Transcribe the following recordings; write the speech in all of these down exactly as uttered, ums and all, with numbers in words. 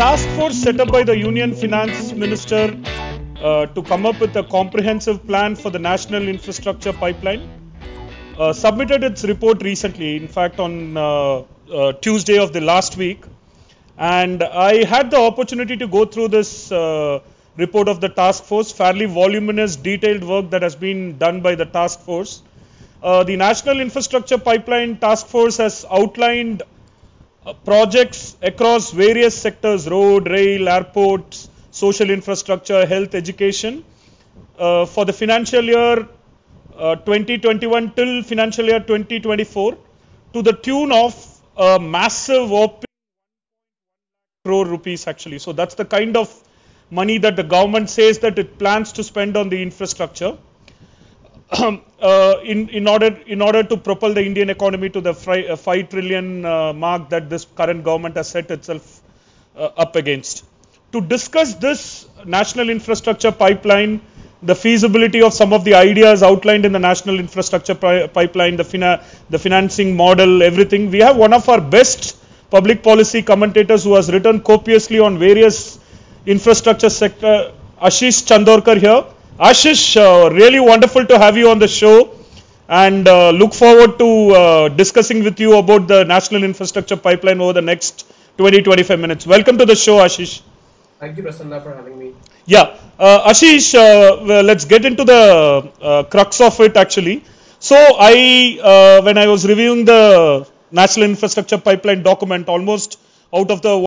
task force set up by the Union Finance Minister uh, to come up with a comprehensive plan for the National Infrastructure Pipeline uh, submitted its report recently, in fact on uh, uh, Tuesday of the last week. And I had the opportunity to go through this uh, report of the task force, fairly voluminous, detailed work that has been done by the task force. Uh, the National Infrastructure Pipeline Task Force has outlined uh, projects across various sectors: road, rail, airports, social infrastructure, health, education, uh, for the financial year uh, twenty twenty-one till financial year twenty twenty-four, to the tune of a massive O P crore rupees actually. So that's the kind of money that the government says that it plans to spend on the infrastructure uh, in, in, order, in order to propel the Indian economy to the five trillion uh, mark that this current government has set itself uh, up against. To discuss this National Infrastructure Pipeline, the feasibility of some of the ideas outlined in the National Infrastructure pi Pipeline, the, fina the financing model, everything, we have one of our best public policy commentators who has written copiously on various infrastructure sector, Ashish Chandorkar here. Ashish, uh, really wonderful to have you on the show, and uh, look forward to uh, discussing with you about the National Infrastructure Pipeline over the next twenty to twenty-five minutes. Welcome to the show, Ashish. Thank you, Prasanna, for having me. Yeah, uh, Ashish, uh, well, let's get into the uh, crux of it actually. So I, uh, when I was reviewing the National Infrastructure Pipeline document, almost out of the one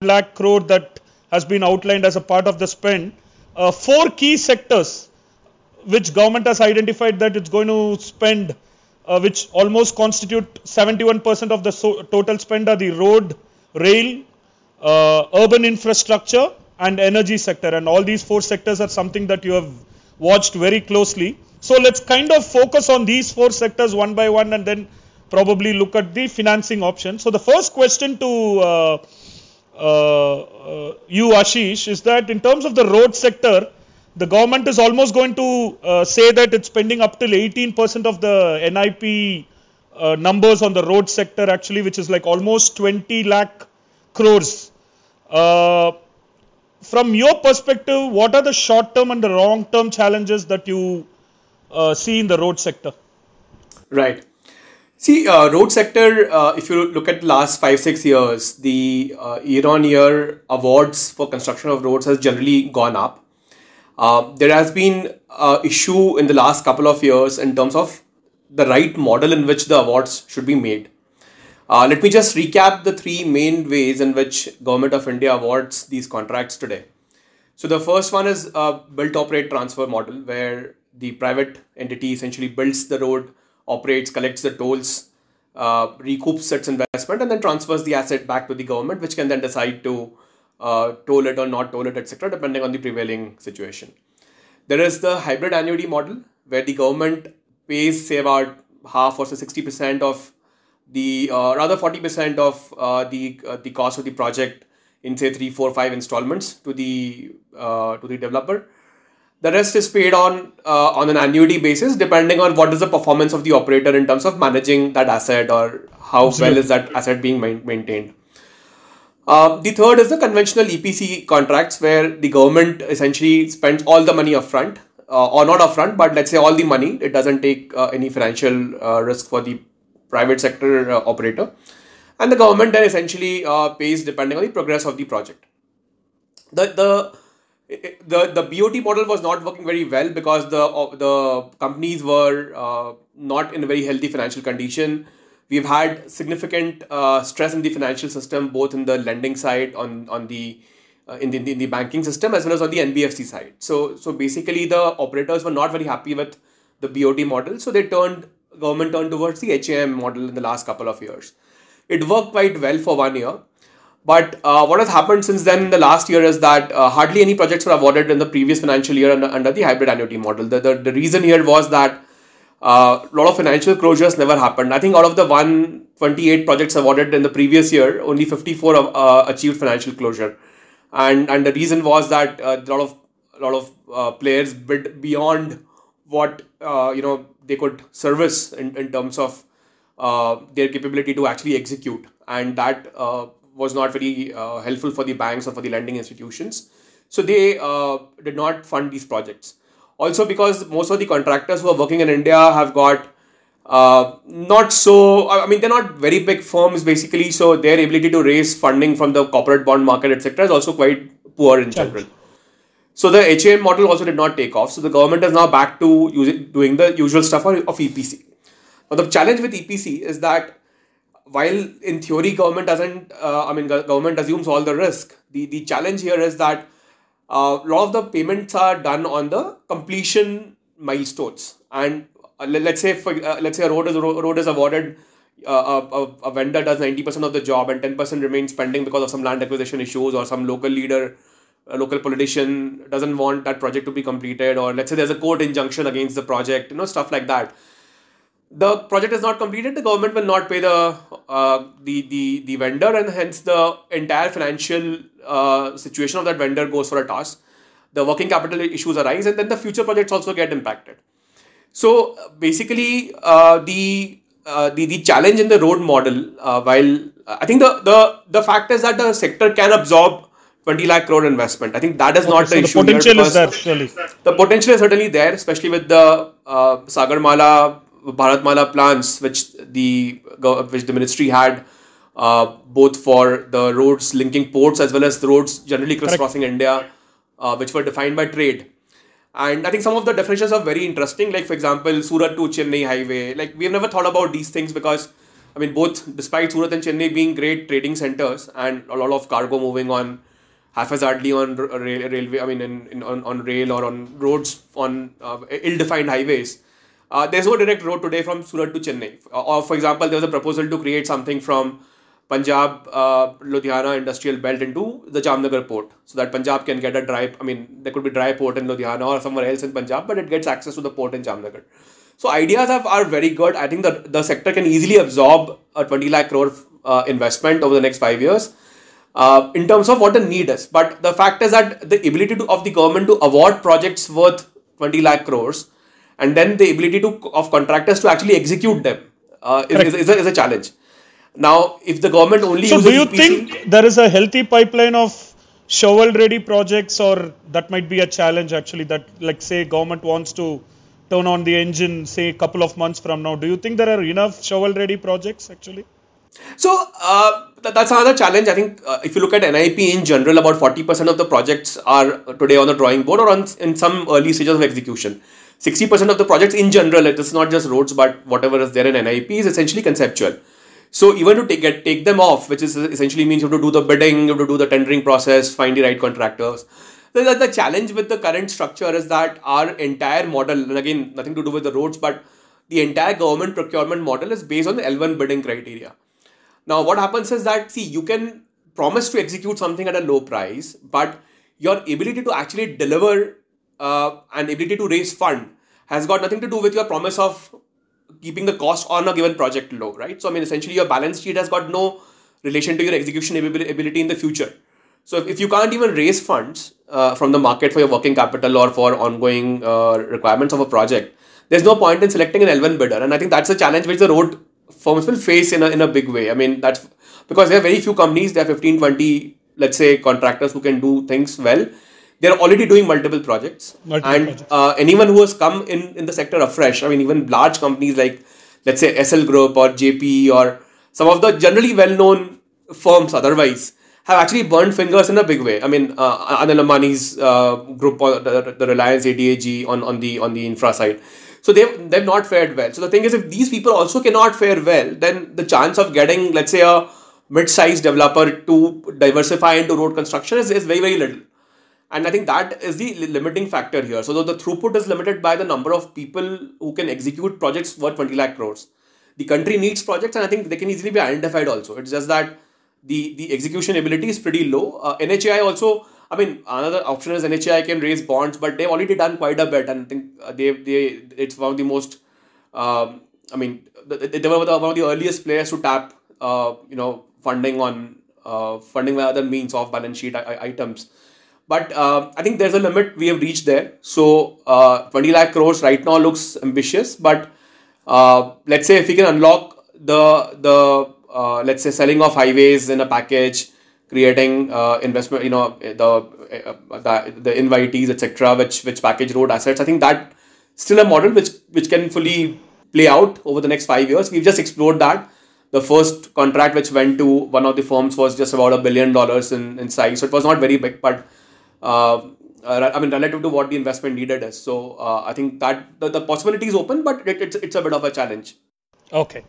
lakh crore that has been outlined as a part of the spend, uh, four key sectors which government has identified that it's going to spend, uh, which almost constitute seventy-one percent of the so total spend, are the road, rail, uh, urban infrastructure and energy sector. And all these four sectors are something that you have watched very closely. So let's kind of focus on these four sectors one by one and then probably look at the financing option. So the first question to uh, Uh, uh, you, Ashish, is that in terms of the road sector, the government is almost going to uh, say that it's spending up till eighteen percent of the N I P uh, numbers on the road sector actually, which is like almost twenty lakh crores. Uh, from your perspective, what are the short term and the long term challenges that you uh, see in the road sector? Right. See, uh, road sector, uh, if you look at the last five, six years, the uh, year-on-year awards for construction of roads has generally gone up. Uh, there has been uh, issue in the last couple of years in terms of the right model in which the awards should be made. Uh, let me just recap the three main ways in which Government of India awards these contracts today. So the first one is uh, build-operate transfer model, where the private entity essentially builds the road, operates, collects the tolls, uh, recoups its investment, and then transfers the asset back to the government, which can then decide to uh, toll it or not toll it, et cetera, depending on the prevailing situation. There is the hybrid annuity model, where the government pays, say, about half or so sixty percent of the, uh, rather forty percent of uh, the uh, the cost of the project in, say, three, four, five installments to the uh, to the developer. The rest is paid on uh, on an annuity basis, depending on what is the performance of the operator in terms of managing that asset or how Absolutely. well is that asset being maintained. Uh, the third is the conventional E P C contracts, where the government essentially spends all the money upfront, uh, or not upfront, but let's say all the money. It doesn't take uh, any financial uh, risk for the private sector uh, operator, and the government then essentially uh, pays depending on the progress of the project. The the The, the B O T model was not working very well because the, uh, the companies were uh, not in a very healthy financial condition. We've had significant uh, stress in the financial system, both in the lending side, on, on the, uh, in the, in the banking system, as well as on the N B F C side. So, so basically the operators were not very happy with the B O T model. So they turned, government turned towards the H A M model in the last couple of years. It worked quite well for one year. But uh, what has happened since then in the last year is that uh, hardly any projects were awarded in the previous financial year under, under the hybrid annuity model. The, the, the reason here was that a uh, lot of financial closures never happened. I think out of the one hundred twenty-eight projects awarded in the previous year, only fifty-four uh, achieved financial closure. And, and the reason was that a uh, lot of, lot of uh, players bid beyond what uh, you know they could service in, in terms of uh, their capability to actually execute. And that... Uh, was not very uh, helpful for the banks or for the lending institutions. So they uh, did not fund these projects. Also because most of the contractors who are working in India have got uh, not so, I mean, they're not very big firms basically. So their ability to raise funding from the corporate bond market, et cetera is also quite poor in general. So the H A M model also did not take off. So the government is now back to using, doing the usual stuff of E P C. Now the challenge with E P C is that while in theory government doesn't, uh, I mean, government assumes all the risk. The, the challenge here is that a uh, lot of the payments are done on the completion milestones. And uh, let's say for, uh, let's say a road is, a road is awarded, uh, a, a vendor does ninety percent of the job and ten percent remains pending because of some land acquisition issues or some local leader, a local politician doesn't want that project to be completed, or let's say there's a court injunction against the project, you know, stuff like that. The project is not completed, the government will not pay the uh, the, the the vendor, and hence the entire financial uh, situation of that vendor goes for a toss. The working capital issues arise, and then the future projects also get impacted. So basically, uh, the uh, the the challenge in the road model, uh, while I think the the the fact is that the sector can absorb twenty lakh crore investment. I think that is okay, not so the, the issue. The potential is there, surely. The potential is certainly there, especially with the uh, Sagar Mala, Bharatmala plans, which the which the ministry had uh, both for the roads linking ports as well as the roads generally crisscrossing India, uh, which were defined by trade. And I think some of the definitions are very interesting. Like for example, Surat to Chennai highway. Like we have never thought about these things because, I mean, both despite Surat and Chennai being great trading centers and a lot of cargo moving on haphazardly on rail, railway. I mean, in, in on on rail or on roads on uh, ill-defined highways. Uh, there's no direct road today from Surat to Chennai. Or for example, there was a proposal to create something from Punjab, uh, Ludhiana industrial belt into the Jamnagar port. So that Punjab can get a dry, I mean, there could be dry port in Ludhiana or somewhere else in Punjab, but it gets access to the port in Jamnagar. So ideas have, are very good. I think that the sector can easily absorb a twenty lakh crore uh, investment over the next five years uh, in terms of what the need is. But the fact is that the ability to, of the government to award projects worth twenty lakh crores and then the ability to of contractors to actually execute them uh, is, is, is, a, is a challenge. Now, if the government only so uses do you E P C, think there is a healthy pipeline of shovel-ready projects, or that might be a challenge actually that, like say, government wants to turn on the engine, say, a couple of months from now. Do you think there are enough shovel-ready projects actually? So, uh, th that's another challenge. I think uh, if you look at N I P in general, about forty percent of the projects are today on the drawing board or on, in some early stages of execution. sixty percent of the projects in general, it is not just roads, but whatever is there in N I P is essentially conceptual. So even to take get, take them off, which is essentially means you have to do the bidding, you have to do the tendering process, find the right contractors. So the, the challenge with the current structure is that our entire model, and again, nothing to do with the roads, but the entire government procurement model is based on the L one bidding criteria. Now, what happens is that, see, you can promise to execute something at a low price, but your ability to actually deliver uh, and ability to raise fund has got nothing to do with your promise of keeping the cost on a given project low, right? So, I mean, essentially your balance sheet has got no relation to your execution ability in the future. So, if, if you can't even raise funds uh, from the market for your working capital or for ongoing uh, requirements of a project, there's no point in selecting an L one bidder. And I think that's a challenge which the road firms will face in a, in a big way. I mean, that's because there are very few companies, there are fifteen, twenty, let's say, contractors who can do things well. They're already doing multiple projects. Multiple and projects. Uh, anyone who has come in, in the sector afresh, I mean, even large companies like, let's say, S L Group or J P or some of the generally well-known firms otherwise have actually burned fingers in a big way. I mean, uh, Anil Ambani's uh, group, or the, the Reliance A D A G on, on, the, on the infra side. So they've, they've not fared well. So the thing is, if these people also cannot fare well, then the chance of getting, let's say, a mid-sized developer to diversify into road construction is, is very, very little. And I think that is the limiting factor here. So the, the throughput is limited by the number of people who can execute projects worth twenty lakh crores. The country needs projects, and I think they can easily be identified also. It's just that the, the execution ability is pretty low. Uh, N H A I also... I mean, another option is N H A I can raise bonds, but they've already done quite a bit, and I think they they it's one of the most, um, I mean, they were one of the earliest players to tap, uh, you know, funding on uh, funding by other means of balance sheet items. But uh, I think there's a limit we have reached there. So uh, twenty lakh crores right now looks ambitious, but uh, let's say if we can unlock the the uh, let's say, selling off highways in a package, creating uh, investment, you know, the uh, the, the invitees, et cetera, which which package road assets. I think that still a model which which can fully play out over the next five years. We've just explored that. The first contract which went to one of the firms was just about a billion dollars in, in size. So it was not very big, but uh, I mean, relative to what the investment needed is. So uh, I think that the, the possibility is open, but it, it's, it's a bit of a challenge. Okay.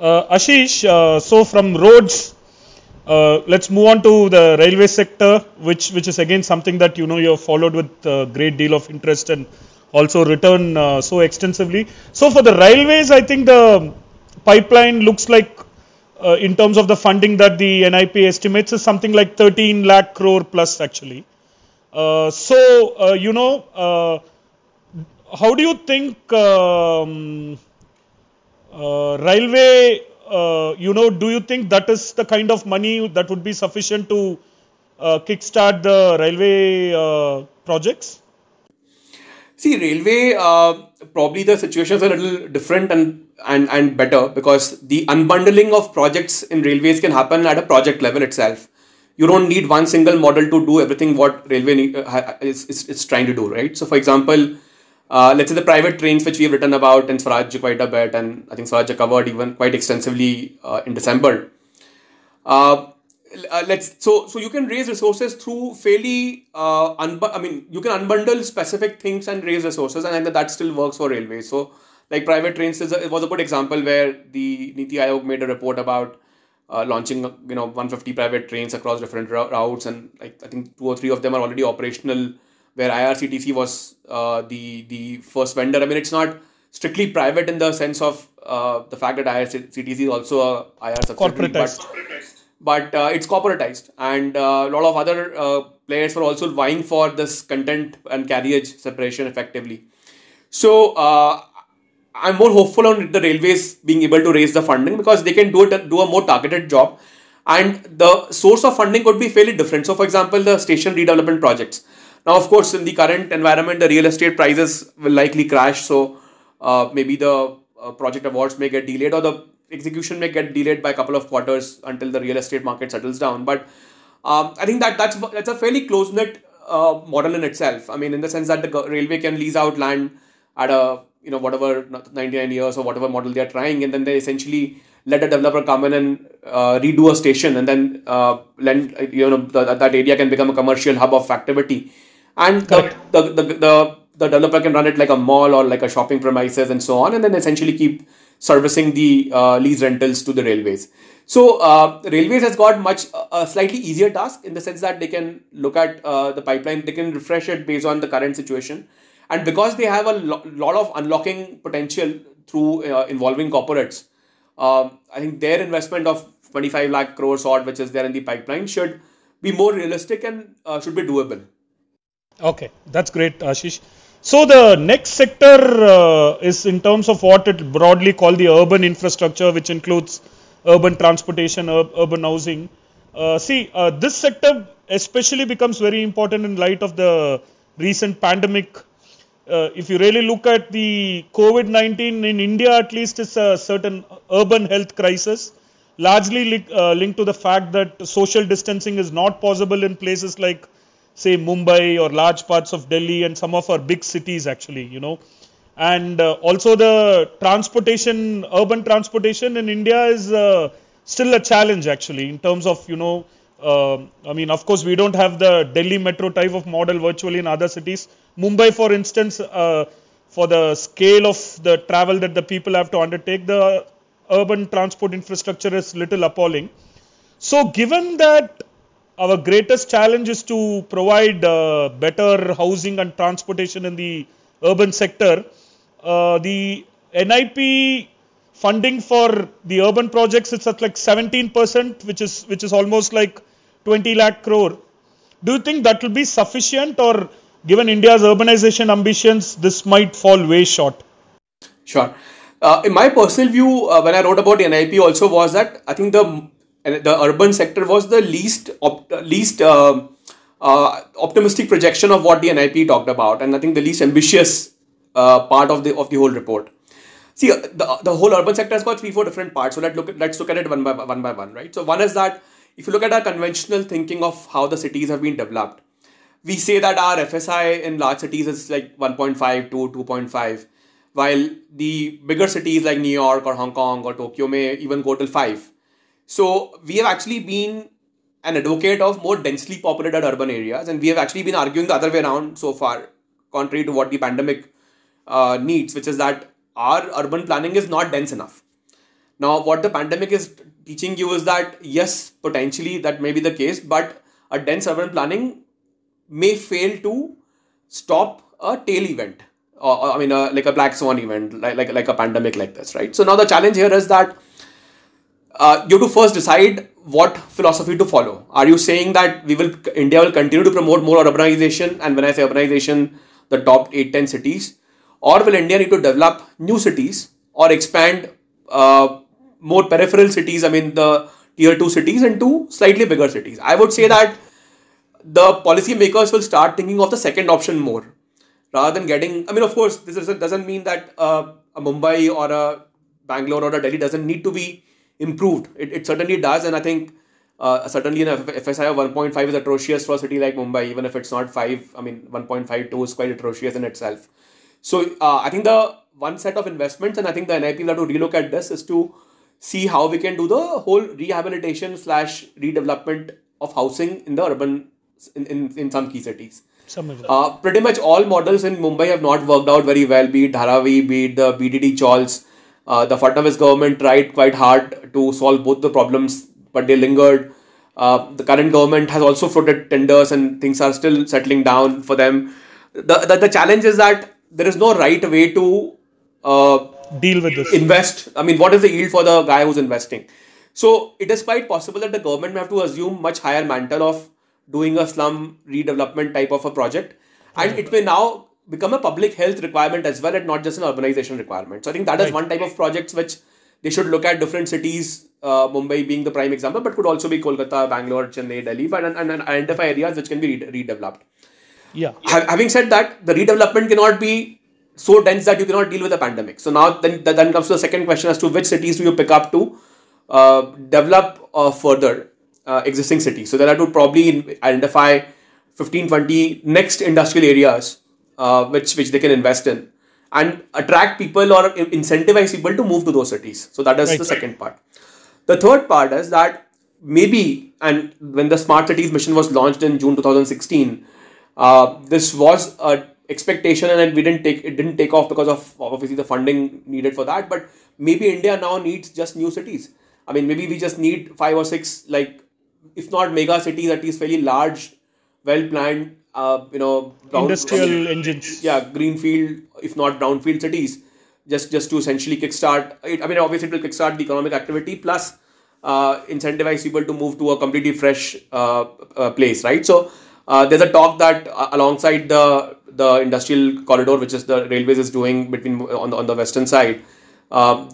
Uh, Ashish, uh, so from roads, uh, let's move on to the railway sector, which, which is again something that, you know, you've followed with a great deal of interest and also written uh, so extensively. So for the railways, I think the pipeline looks like, uh, in terms of the funding that the N I P estimates, is something like thirteen lakh crore plus actually. Uh, so, uh, you know, uh, how do you think um, uh, railway, uh, you know, do you think that is the kind of money that would be sufficient to uh, kickstart the railway uh, projects? See, railway, uh, probably the situations are a little different and, and, and better, because the unbundling of projects in railways can happen at a project level itself. You don't need one single model to do everything what railway need, uh, is, is, is trying to do, right? So, for example, uh, let's say the private trains, which we have written about in Swarajya quite a bit, and I think Swarajya covered even quite extensively uh, in December. Uh, uh, let's so so you can raise resources through fairly, uh, I mean, you can unbundle specific things and raise resources, and I think that still works for railways. So, like private trains, is a, it was a good example where the Niti Aayog made a report about Uh, launching, you know, one hundred fifty private trains across different routes, and like I think two or three of them are already operational, where I R C T C was uh, the the first vendor. I mean, it's not strictly private in the sense of uh, the fact that I R C T C is also a I R subsidiary, corporatized. but, but uh, it's corporatized, and uh, a lot of other uh, players were also vying for this content and carriage separation effectively. So uh, I'm more hopeful on the railways being able to raise the funding, because they can do it, do a more targeted job, and the source of funding could be fairly different. So, for example, the station redevelopment projects. Now, of course, in the current environment, the real estate prices will likely crash. So, uh, maybe the uh, project awards may get delayed, or the execution may get delayed by a couple of quarters until the real estate market settles down. But um, I think that that's that's a fairly close-knit uh, model in itself. I mean, in the sense that the railway can lease out land at a, you know, whatever ninety-nine years or whatever model they are trying, and then they essentially let a developer come in and uh, redo a station, and then uh, lend, you know, the, that area can become a commercial hub of activity, and the the, the the the developer can run it like a mall or like a shopping premises and so on, and then essentially keep servicing the uh, lease rentals to the railways. So uh, railways has got much a uh, slightly easier task, in the sense that they can look at uh, the pipeline, they can refresh it based on the current situation. And because they have a lo lot of unlocking potential through uh, involving corporates, uh, I think their investment of twenty-five lakh crores odd, which is there in the pipeline, should be more realistic and uh, should be doable. Okay, that's great, Ashish. So the next sector uh, is in terms of what it broadly called the urban infrastructure, which includes urban transportation, ur urban housing. Uh, see, uh, this sector especially becomes very important in light of the recent pandemic. Uh, if you really look at the COVID nineteen in India, at least, it's a certain urban health crisis, largely li uh, linked to the fact that social distancing is not possible in places like, say, Mumbai or large parts of Delhi and some of our big cities, actually, you know. And uh, also the transportation, urban transportation in India is uh, still a challenge, actually, in terms of, you know, Uh, I mean, of course, we don't have the Delhi metro type of model virtually in other cities. Mumbai, for instance, uh, for the scale of the travel that the people have to undertake, the urban transport infrastructure is little appalling. So given that our greatest challenge is to provide uh, better housing and transportation in the urban sector, uh, the N I P funding for the urban projects, it's at like seventeen percent, which is which is almost like twenty lakh crore. Do you think that will be sufficient, or given India's urbanization ambitions, this might fall way short? Sure. Uh, in my personal view, uh, when I wrote about the N I P, also was that I think the the urban sector was the least op least uh, uh, optimistic projection of what the N I P talked about, and I think the least ambitious uh, part of the of the whole report. See, the, the whole urban sector has got three, four different parts. So let's look at, let's look at it one by one by one, right? So one is that if you look at our conventional thinking of how the cities have been developed, we say that our F S I in large cities is like one point five to two point five, while the bigger cities like New York or Hong Kong or Tokyo may even go till five. So we have actually been an advocate of more densely populated urban areas, and we have actually been arguing the other way around so far, contrary to what the pandemic uh, needs, which is that our urban planning is not dense enough. Now, what the pandemic is teaching you is that, yes, potentially that may be the case, but a dense urban planning may fail to stop a tail event, or, or I mean, a, like a black swan event, like, like, like a pandemic like this, right? So now the challenge here is that uh, you have to first decide what philosophy to follow. Are you saying that we will, India will continue to promote more urbanization? And when I say urbanization, the top eight, ten cities, or will India need to develop new cities or expand uh, more peripheral cities, I mean, the tier two cities into slightly bigger cities? I would say that the policy makers will start thinking of the second option more, rather than getting, I mean, of course, this is, doesn't mean that uh, a Mumbai or a Bangalore or a Delhi doesn't need to be improved. It, it certainly does. And I think uh, certainly an F S I of one point five is atrocious for a city like Mumbai, even if it's not five. I mean, one point five two is quite atrocious in itself. So uh, I think the one set of investments, and I think the N I P will have to relook at this, is to see how we can do the whole rehabilitation slash redevelopment of housing in the urban In, in, in some key cities. Some of uh, pretty much all models in Mumbai have not worked out very well, be it Dharavi, be it the B D D Cholls. Uh, the Fadnavis government tried quite hard to solve both the problems, but they lingered. Uh, the current government has also floated tenders and things are still settling down for them. The, the, the challenge is that there is no right way to uh, deal with this. Invest. I mean, what is the yield for the guy who's investing? So it is quite possible that the government may have to assume much higher mantle of doing a slum redevelopment type of a project. And it may now become a public health requirement as well, and not just an urbanization requirement. So I think that is one type of projects which they should look at, different cities, uh, Mumbai being the prime example, but could also be Kolkata, Bangalore, Chennai, Delhi, but, and, and, and identify areas which can be re redeveloped. Yeah. Ha having said that, the redevelopment cannot be so dense that you cannot deal with the pandemic. So now then, then comes to the second question as to which cities do you pick up to uh, develop uh, further. Uh, existing cities. So there I would probably identify fifteen, twenty next industrial areas uh, which which they can invest in and attract people or incentivize people to move to those cities. So that is right. The second part. The third part is that maybe, and when the Smart Cities mission was launched in June two thousand sixteen, uh, this was a expectation, and we didn't take it didn't take off because of obviously the funding needed for that. But maybe India now needs just new cities. I mean, maybe we just need five or six, like, if not mega cities, at least fairly large, well-planned, uh, you know, brown, industrial uh, engines. Yeah, greenfield, if not brownfield cities, just just to essentially kickstart. It, I mean, obviously, it will kickstart the economic activity, plus uh, incentivize people to move to a completely fresh uh, uh, place, right? So uh, there's a talk that uh, alongside the the industrial corridor, which is the railways is doing between on the on the western side. Uh,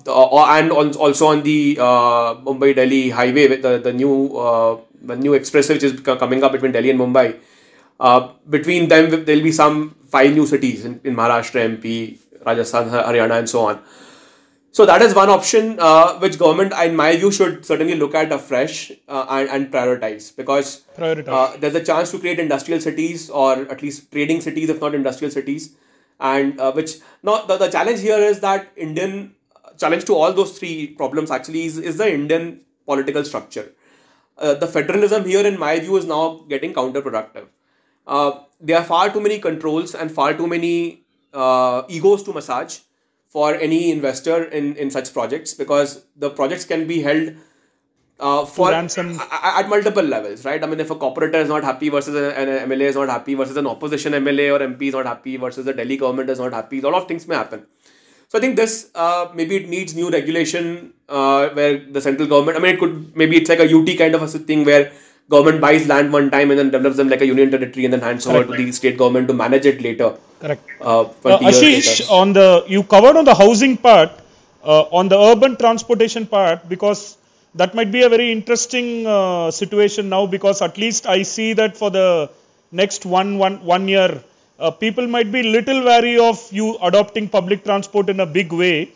and also on the uh, Mumbai-Delhi highway, the, the new uh, the new expressway which is coming up between Delhi and Mumbai. Uh, between them, there will be some five new cities in, in Maharashtra, M P, Rajasthan, Haryana, and so on. So that is one option uh, which government, in my view, should certainly look at afresh uh, and, and prioritize, because prioritize. Uh, there's a chance to create industrial cities, or at least trading cities, if not industrial cities. And uh, which now the, the challenge here is that Indian challenge to all those three problems actually is, is the Indian political structure. Uh, the federalism here, in my view, is now getting counterproductive. Uh, there are far too many controls and far too many uh, egos to massage for any investor in, in such projects, because the projects can be held uh, for ransom at multiple levels, right? I mean, if a corporator is not happy versus an, an M L A is not happy versus an opposition M L A or M P is not happy versus the Delhi government is not happy, a lot of things may happen. So I think this, uh, maybe it needs new regulation uh, where the central government, I mean, it could, maybe it's like a U T kind of a thing where government buys land one time and then develops them like a union territory and then hands over to the state government to manage it later. Correct. Uh, uh, Ashish, on the, you covered on the housing part, uh, on the urban transportation part, because that might be a very interesting uh, situation now, because at least I see that for the next one, one, one year, Uh, people might be little wary of you adopting public transport in a big way.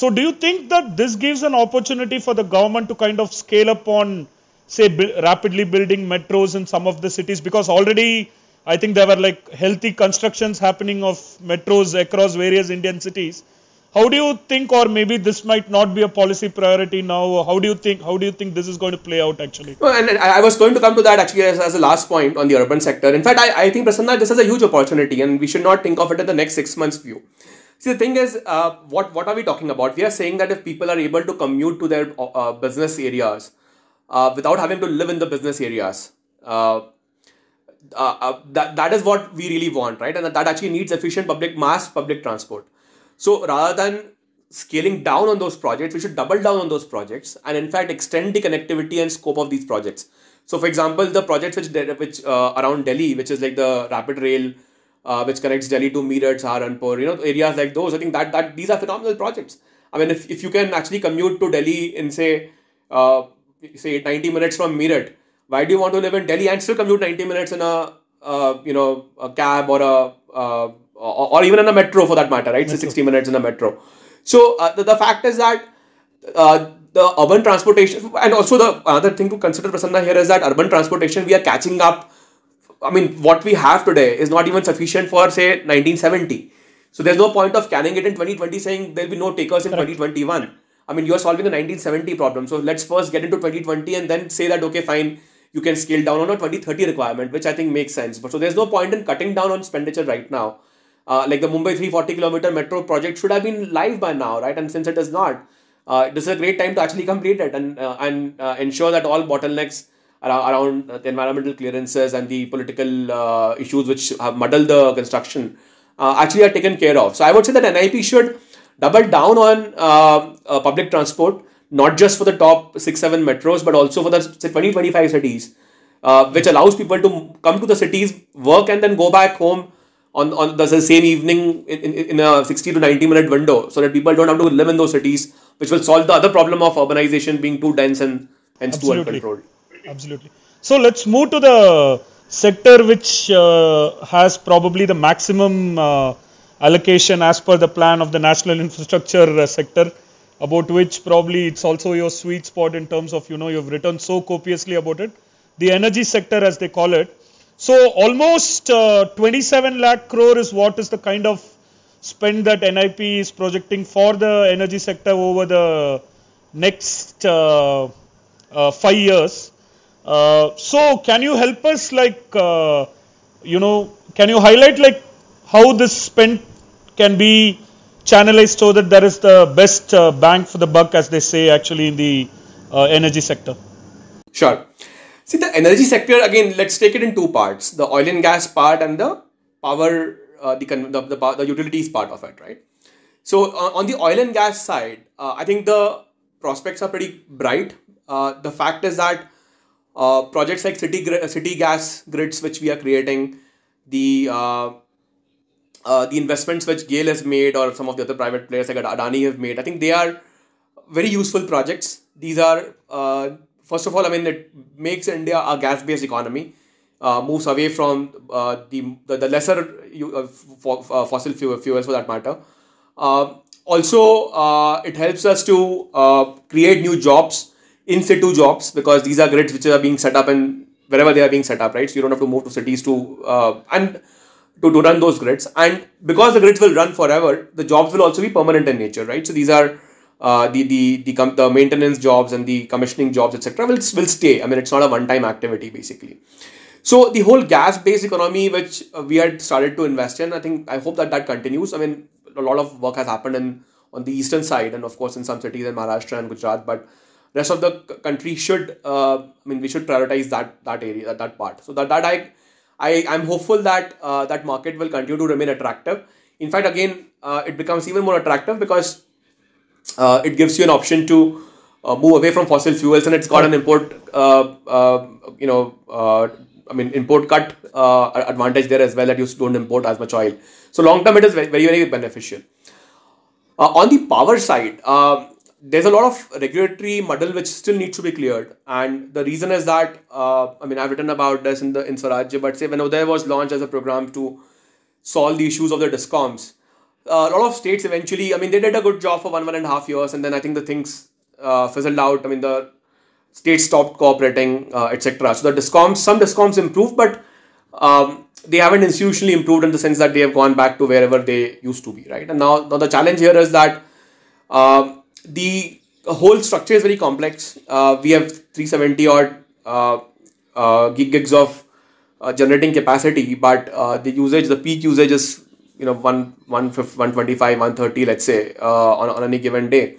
So do you think that this gives an opportunity for the government to kind of scale up on, say, bu- rapidly building metros in some of the cities? Because already I think there were like healthy constructions happening of metros across various Indian cities. How do you think, or maybe this might not be a policy priority now, how do you think How do you think this is going to play out actually? Well, and I was going to come to that actually as, as a last point on the urban sector. In fact, I, I think, Prasanna, this is a huge opportunity and we should not think of it in the next six months view. See, the thing is, uh, what, what are we talking about? We are saying that if people are able to commute to their uh, business areas uh, without having to live in the business areas, uh, uh, uh, that, that is what we really want, right? And that, that actually needs efficient public mass public transport. So rather than scaling down on those projects, we should double down on those projects and in fact extend the connectivity and scope of these projects. So for example, the projects which which uh, around Delhi, which is like the rapid rail, uh, which connects Delhi to Meerut, Saharanpur, you know, areas like those, I think that, that these are phenomenal projects. I mean, if, if you can actually commute to Delhi in say, uh, say ninety minutes from Meerut, why do you want to live in Delhi and still commute ninety minutes in a, uh, you know, a cab or a, uh, Or, or even in a metro for that matter, right? So sixty minutes in a metro. So uh, the, the fact is that uh, the urban transportation, and also the another thing to consider, Prasanna, here is that urban transportation, we are catching up. I mean, what we have today is not even sufficient for say nineteen seventy. So there's no point of canning it in twenty twenty saying there'll be no takers in Correct. twenty twenty-one. I mean, you're solving the nineteen seventy problem. So let's first get into twenty twenty and then say that, okay, fine, you can scale down on a twenty thirty requirement, which I think makes sense. But so there's no point in cutting down on expenditure right now. Uh, like the Mumbai three hundred forty kilometer metro project should have been live by now, right? And since it is not, uh, this is a great time to actually complete it and uh, and uh, ensure that all bottlenecks around, around uh, the environmental clearances and the political uh, issues which have muddled the construction uh, actually are taken care of. So I would say that N I P should double down on uh, uh, public transport, not just for the top six, seven metros, but also for the say, twenty, twenty-five cities, uh, which allows people to come to the cities, work and then go back home on, on the same evening in, in, in a sixty to ninety minute window, so that people don't have to live in those cities, which will solve the other problem of urbanization being too dense and hence too uncontrolled. Absolutely. So let's move to the sector which uh, has probably the maximum uh, allocation as per the plan of the national infrastructure uh, sector, about which probably it's also your sweet spot in terms of, you know, you've written so copiously about it, the energy sector as they call it. So almost uh, twenty-seven lakh crore is what is the kind of spend that N I P is projecting for the energy sector over the next uh, uh, five years. Uh, so can you help us, like, uh, you know, can you highlight like how this spend can be channelized so that there is the best uh, bang for the buck, as they say actually in the uh, energy sector? Sure. See, the energy sector, again, let's take it in two parts, the oil and gas part and the power, uh, the, the, the, the utilities part of it, right? So uh, on the oil and gas side, uh, I think the prospects are pretty bright. Uh, the fact is that uh, projects like city, city gas grids, which we are creating, the, uh, uh, the investments which Gail has made or some of the other private players like Adani have made, I think they are very useful projects. These are... Uh, First of all, I mean, it makes India a gas-based economy, uh, moves away from uh, the, the, the lesser uh, for, uh, fossil fuel, fuels for that matter. Uh, also, uh, it helps us to uh, create new jobs, in-situ jobs, because these are grids which are being set up and wherever they are being set up, right? So you don't have to move to cities to uh, and to, to run those grids. And because the grids will run forever, the jobs will also be permanent in nature, right? So these are... Uh, the the the, com the maintenance jobs and the commissioning jobs, et cetera, will will stay. I mean, it's not a one-time activity basically. So the whole gas-based economy, which uh, we had started to invest in, I think I hope that that continues. I mean, a lot of work has happened in on the eastern side, and of course in some cities in Maharashtra and Gujarat. But rest of the country should, uh, I mean, we should prioritize that that area, that, that part. So that that I I I'm hopeful that uh, that market will continue to remain attractive. In fact, again, uh, it becomes even more attractive because Uh, it gives you an option to uh, move away from fossil fuels, and it's got an import, uh, uh, you know, uh, I mean, import cut uh, advantage there as well, that you don't import as much oil. So long term, it is very, very, very beneficial. Uh, on the power side, uh, there's a lot of regulatory muddle which still needs to be cleared, and the reason is that uh, I mean, I've written about this in the in Swarajya, but say when Uday was launched as a program to solve the issues of the discoms. a lot of states eventually, I mean, they did a good job for one, one and a half years. And then I think the things uh, fizzled out. I mean, the states stopped cooperating, uh, et cetera. So the discoms, some discoms improved, but um, they haven't institutionally improved in the sense that they have gone back to wherever they used to be, right? And now, now the challenge here is that uh, the whole structure is very complex. Uh, we have three hundred seventy odd uh, uh, gigs of uh, generating capacity, but uh, the usage, the peak usage is, you know, one twenty-five, one thirty, let's say, uh, on, on any given day.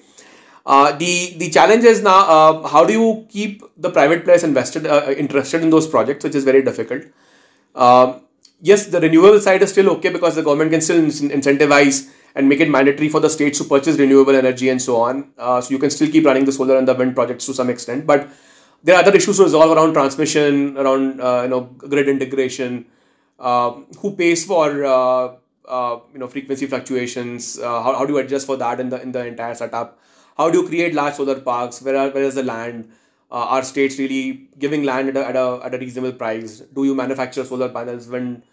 Uh, the, the challenge is now, uh, how do you keep the private players invested, uh, interested in those projects, which is very difficult. Uh, yes, the renewable side is still okay because the government can still incentivize and make it mandatory for the states to purchase renewable energy and so on. Uh, so you can still keep running the solar and the wind projects to some extent, but there are other issues to resolve around transmission, around, uh, you know, grid integration, uh, who pays for, uh, uh, you know, frequency fluctuations, uh, how, how do you adjust for that in the, in the entire setup? How do you create large solar parks? Where are, where is the land? Uh, are states really giving land at a, at a, at a reasonable price? Do you manufacture solar panels, wind,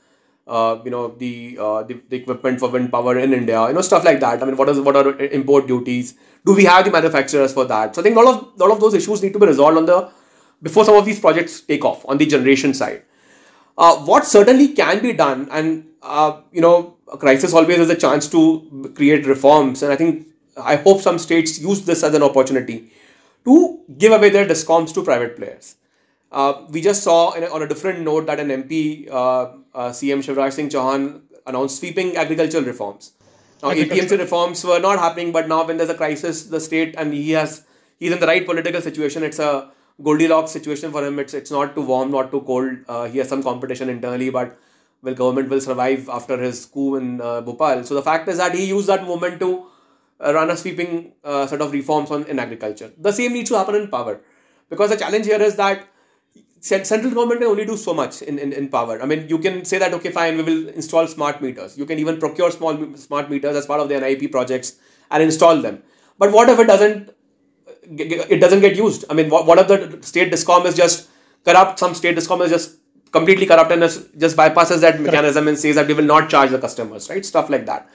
uh, you know, the, uh, the, the equipment for wind power in India, you know, stuff like that. I mean, what is, what are import duties? Do we have the manufacturers for that? So I think a lot of, lot of those issues need to be resolved on the, before some of these projects take off on the generation side. Uh, what certainly can be done, and, uh, you know, a crisis always is a chance to create reforms. And I think, I hope some states use this as an opportunity to give away their discoms to private players. Uh, we just saw in a, on a different note that an M P, uh, uh, C M Shivraj Singh Chauhan, announced sweeping agricultural reforms. Now, A P M C reforms were not happening, but now when there's a crisis, the state, and he has, he's in the right political situation. It's a Goldilocks situation for him. It's, it's not too warm, not too cold. Uh, he has some competition internally, but well, government will survive after his coup in uh, Bhopal. So the fact is that he used that moment to run a sweeping uh, set of reforms on in agriculture. The same needs to happen in power, because the challenge here is that central government can only do so much in, in, in power. I mean, you can say that, okay, fine, we will install smart meters. You can even procure small smart meters as part of the N I P projects and install them. But what if it doesn't, it doesn't get used? I mean, what, what if the state discom is just corrupt? Some state discom is just completely corrupt and just bypasses that mechanism and says that we will not charge the customers, right? Stuff like that.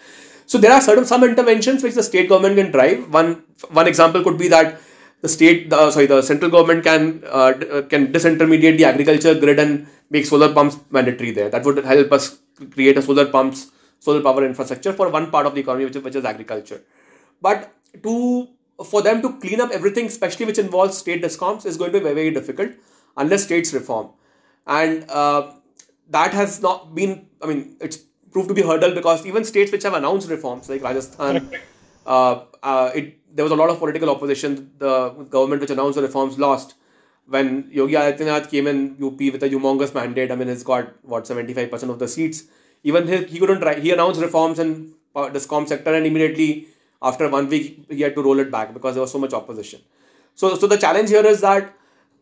So there are certain some interventions which the state government can drive. One one example could be that the state, the, sorry, the central government can uh, can disintermediate the agriculture grid and make solar pumps mandatory there. That would help us create a solar pumps, solar power infrastructure for one part of the economy, which is, which is agriculture. But to for them to clean up everything, especially which involves state discoms, is going to be very, very difficult unless states reform. And uh, that has not been, I mean, it's proved to be a hurdle, because even states which have announced reforms like Rajasthan, uh, uh, it, there was a lot of political opposition. The government which announced the reforms lost. When Yogi Adityanath came in U P with a humongous mandate, I mean, he's got what, seventy-five percent of the seats. Even he, he couldn't try, he announced reforms in the discom sector, and immediately after one week he had to roll it back because there was so much opposition. So, so the challenge here is that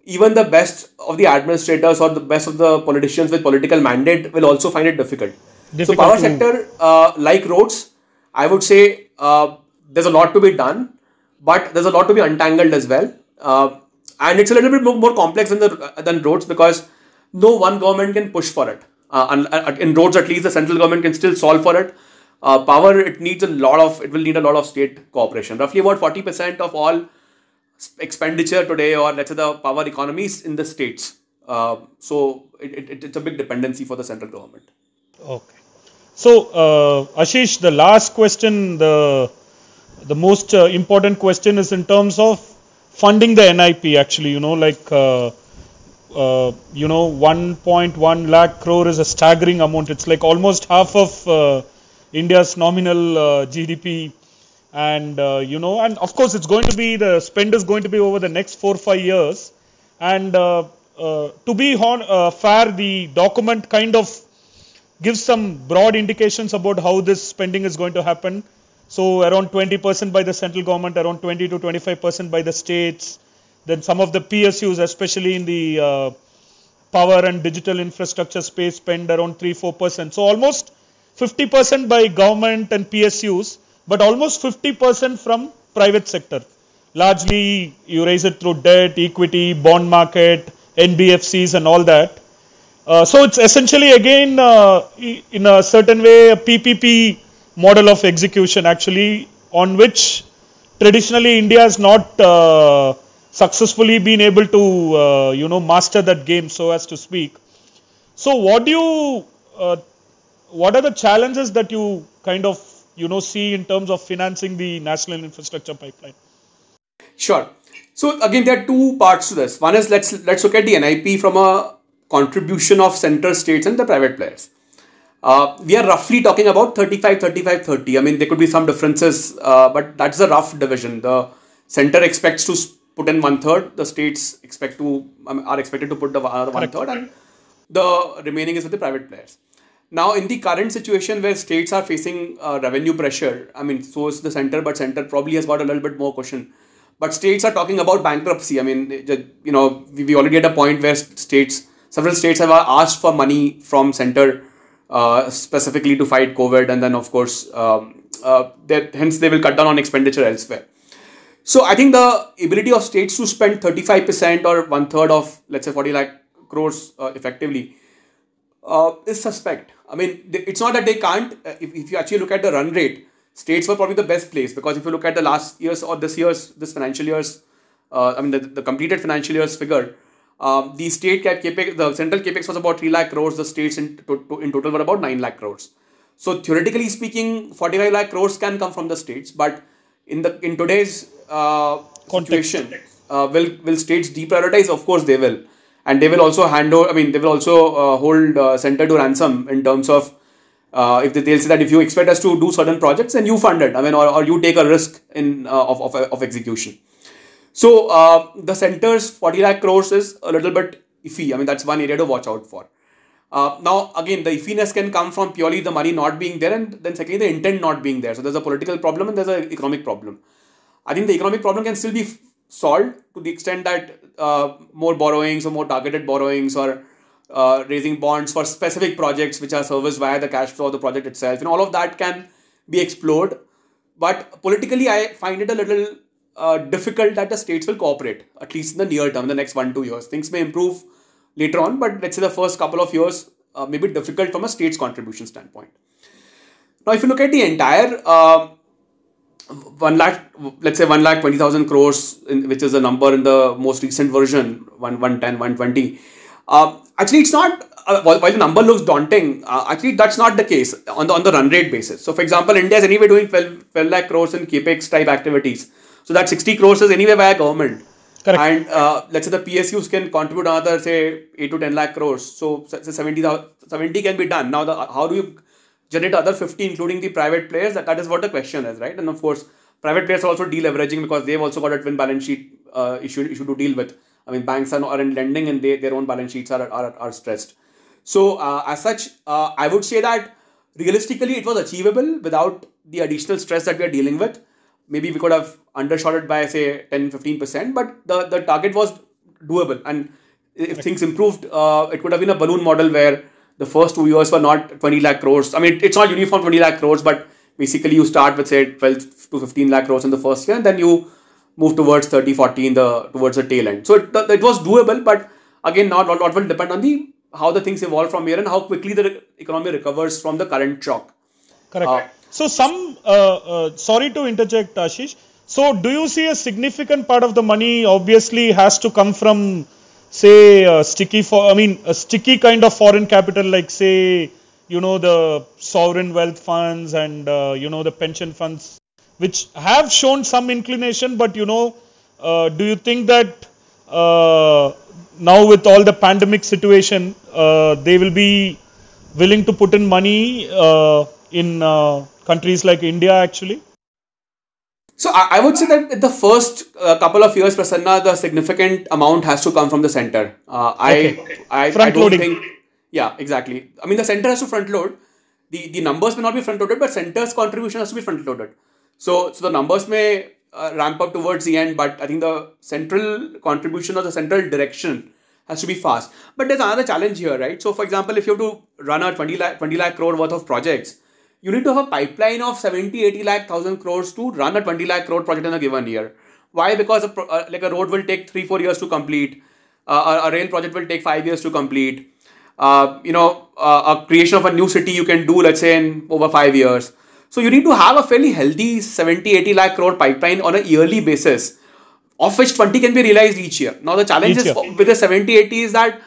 even the best of the administrators or the best of the politicians with political mandate will also find it difficult. Difficult. So power sector, uh, like roads, I would say uh, there's a lot to be done, but there's a lot to be untangled as well. Uh, and it's a little bit more, more complex than, the, than roads, because no one government can push for it. Uh, in roads, at least the central government can still solve for it. Uh, power, it needs a lot of, it will need a lot of state cooperation. Roughly about forty percent of all expenditure today, or let's say the power economy, is in the states. Uh, so it, it, it's a big dependency for the central government. Okay. So, uh, Ashish, the last question, the the most uh, important question is in terms of funding the N I P. Actually, you know, like uh, uh, you know, one point one lakh crore is a staggering amount. It's like almost half of uh, India's nominal uh, G D P, and uh, you know, and of course, it's going to be, the spend is going to be over the next four or five years. And uh, uh, to be hon uh, fair, the document kind of gives some broad indications about how this spending is going to happen. So around twenty percent by the central government, around twenty to twenty-five percent by the states. Then some of the P S Us, especially in the uh, power and digital infrastructure space, spend around three to four percent. So almost fifty percent by government and P S Us, but almost fifty percent from private sector. Largely you raise it through debt, equity, bond market, N B F Cs and all that. Uh, so it's essentially again uh, in a certain way a P P P model of execution actually, on which traditionally India has not uh, successfully been able to, uh, you know, master that game, so as to speak. So what do you, uh, what are the challenges that you kind of, you know, see in terms of financing the national infrastructure pipeline? Sure. So again, there are two parts to this. One is, let's let's look at the N I P from a contribution of central states and the private players. Uh, we are roughly talking about thirty-five, thirty-five, thirty. I mean, there could be some differences, uh, but that's a rough division. The center expects to put in one third. The states expect to um, are expected to put the uh, one third, and the remaining is with the private players. Now, in the current situation where states are facing uh, revenue pressure, I mean, so is the center, but center probably has got a little bit more cushion. But states are talking about bankruptcy. I mean, you know, we, we already at a point where states, several states have asked for money from center uh, specifically to fight COVID, and then of course, um, uh, hence they will cut down on expenditure elsewhere. So I think the ability of states to spend thirty-five percent or one third of, let's say, forty lakh crores uh, effectively uh, is suspect. I mean, they, it's not that they can't. Uh, if, if you actually look at the run rate, states were probably the best place, because if you look at the last year's or this year's, this financial year's, uh, I mean the, the completed financial year's figure, um, the state capex, the central capex was about three lakh crores, the states in, to, to, in total were about nine lakh crores. So theoretically speaking, forty-five lakh crores can come from the states, but in the in today's uh, situation, uh, will, will states deprioritize? Of course they will. And they will also hand over, I mean, they will also uh, hold uh, center to ransom in terms of, Uh, if they, they'll say that if you expect us to do certain projects, then you fund it, I mean, or, or you take a risk in uh, of, of, of execution. So uh, the center's forty lakh crores is a little bit iffy. I mean, that's one area to watch out for. Uh, now, again, the iffiness can come from purely the money not being there, and then secondly, the intent not being there. So there's a political problem and there's an economic problem. I think the economic problem can still be solved to the extent that uh, more borrowings or more targeted borrowings, or Uh, raising bonds for specific projects which are serviced via the cash flow of the project itself, and all of that can be explored. But politically, I find it a little uh, difficult that the states will cooperate, at least in the near term, in the next one, two years. Things may improve later on, but let's say the first couple of years uh, may be difficult from a state's contribution standpoint. Now, if you look at the entire uh, one lakh, let's say one lakh twenty thousand crores, in, which is the number in the most recent version, one one ten, one twenty. Uh, actually, it's not, uh, while, while the number looks daunting, uh, actually that's not the case on the on the run rate basis. So for example, India is anyway doing twelve lakh crores in capex type activities. So that sixty crores is anyway via government. Correct. And uh, let's say the P S Us can contribute another, say, eight to ten lakh crores. So, so seventy, seventy can be done. Now, the, how do you generate the other fifty, including the private players? That, that is what the question is, right? And of course, private players are also deleveraging, because they've also got a twin balance sheet uh, issue, issue to deal with. I mean, banks are, are in lending, and they, their own balance sheets are, are, are stressed. So uh, as such, uh, I would say that realistically, it was achievable without the additional stress that we are dealing with. Maybe we could have undershot it by, say, ten to fifteen percent, but the, the target was doable. And if things improved, uh, it could have been a balloon model where the first two years were not twenty lakh crores. I mean, it's not uniform twenty lakh crores, but basically you start with, say, twelve to fifteen lakh crores in the first year, and then you move towards thirty, forty in the, towards the tail end. So it, it was doable, but again, not a lot will depend on the how the things evolve from here and how quickly the economy recovers from the current shock. Correct. Uh, so some, uh, uh, sorry to interject, Ashish. So do you see a significant part of the money obviously has to come from, say, a sticky, for, I mean, a sticky kind of foreign capital, like, say, you know, the sovereign wealth funds and, uh, you know, the pension funds, which have shown some inclination, but you know, uh, do you think that uh, now with all the pandemic situation, uh, they will be willing to put in money uh, in uh, countries like India actually? So I, I would say that in the first uh, couple of years, Prasanna, the significant amount has to come from the center. Uh, okay. I, okay. I, front I loading. Don't think, yeah, exactly. I mean, the center has to front load. The, the numbers may not be front loaded, but center's contribution has to be front loaded. So, so the numbers may uh, ramp up towards the end, but I think the central contribution or the central direction has to be fast. But there's another challenge here, right? So, for example, if you have to run a twenty lakh crore worth of projects, you need to have a pipeline of seventy, eighty lakh thousand crores to run a twenty lakh crore project in a given year. Why? Because a pro uh, like a road will take three, four years to complete. Uh, a, a rail project will take five years to complete. Uh, you know, uh, a creation of a new city you can do, let's say, in over five years. So you need to have a fairly healthy seventy, eighty lakh crore pipeline on a yearly basis, of which twenty can be realized each year. Now the challenge is with the seventy, eighty is that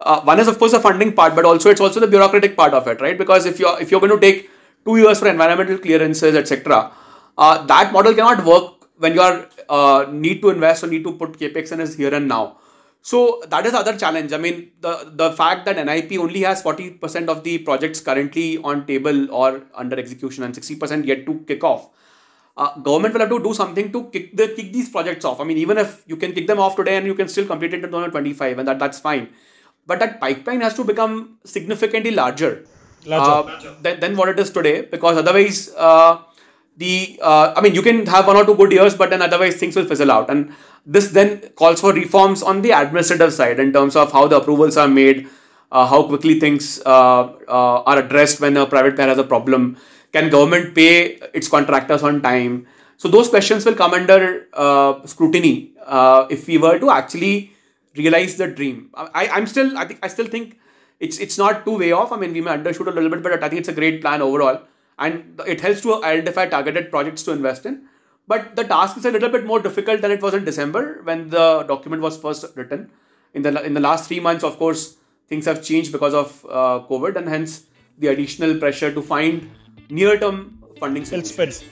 uh, one is of course the funding part, but also it's also the bureaucratic part of it, right? Because if you're if you're going to take two years for environmental clearances, et cetera, uh, that model cannot work when you are uh, need to invest or need to put capex in is here and now. So that is the other challenge. I mean, the, the fact that N I P only has forty percent of the projects currently on table or under execution and sixty percent yet to kick off, uh, government will have to do something to kick, the, kick these projects off. I mean, even if you can kick them off today and you can still complete it in twenty twenty-five, and that, that's fine. But that pipeline has to become significantly larger, larger, uh, larger. Than, than what it is today, because otherwise, uh, the uh, I mean, you can have one or two good years, but then otherwise things will fizzle out. And this then calls for reforms on the administrative side in terms of how the approvals are made, uh, how quickly things uh, uh, are addressed when a private player has a problem. Can government pay its contractors on time? So those questions will come under uh, scrutiny uh, if we were to actually realize the dream. I, I'm still, I think, I still think it's it's not too way off. I mean, we may undershoot a little bit, but I think it's a great plan overall, and it helps to identify targeted projects to invest in. But the task is a little bit more difficult than it was in December when the document was first written. In the in the last three months, of course, things have changed because of uh, COVID, and hence the additional pressure to find near-term funding solutions.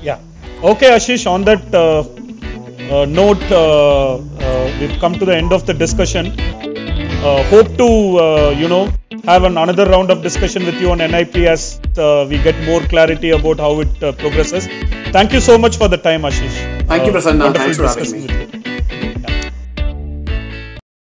Yeah. Okay, Ashish, on that uh, uh, note, uh, uh, we've come to the end of the discussion. Uh, hope to, uh, you know, have an another round of discussion with you on N I P as uh, we get more clarity about how it uh, progresses. Thank you so much for the time, Ashish. Thank you, Prasanna. Uh, Thanks for having me.